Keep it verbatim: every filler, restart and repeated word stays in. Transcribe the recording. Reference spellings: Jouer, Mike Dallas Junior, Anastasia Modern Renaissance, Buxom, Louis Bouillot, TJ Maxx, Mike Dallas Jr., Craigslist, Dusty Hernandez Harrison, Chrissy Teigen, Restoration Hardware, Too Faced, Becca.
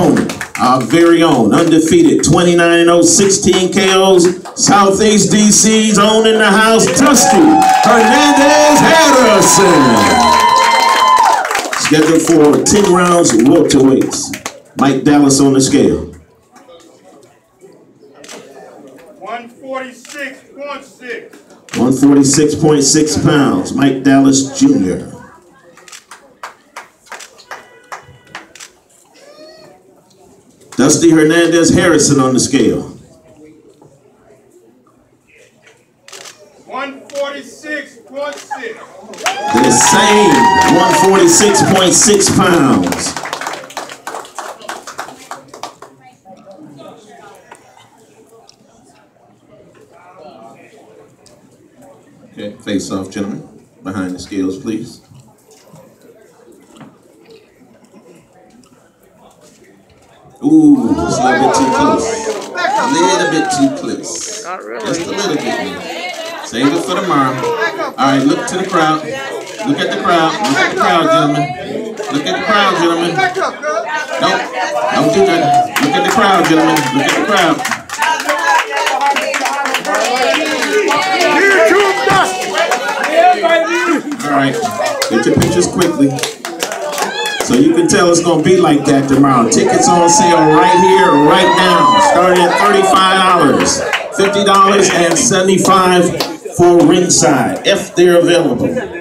opponent, our very own, undefeated, twenty-nine and oh, sixteen K Os, Southeast D C's own in the house, Dusty Hernandez Harrison. Scheduled for ten rounds, welterweights. Mike Dallas on the scale. one forty-six point six. one forty-six point six pounds, Mike Dallas Junior Dusty Hernandez Harrison on the scale. one forty-six point six. The same, one forty-six point six pounds. Okay, face off, gentlemen. Behind the scales, please. Ooh, it's a little bit too close. A little bit too close. Just a little bit. Save it for tomorrow. All right, look to the crowd. Look at the crowd. Look at the crowd, gentlemen. Look at the crowd, gentlemen. Nope. Don't do that. Look at the crowd, gentlemen. Look at the crowd. All right, get your pictures quickly. So you can tell it's going to be like that tomorrow. Tickets on sale right here, right now. Starting at thirty-five dollars, fifty dollars, and seventy-five dollars for ringside, if they're available.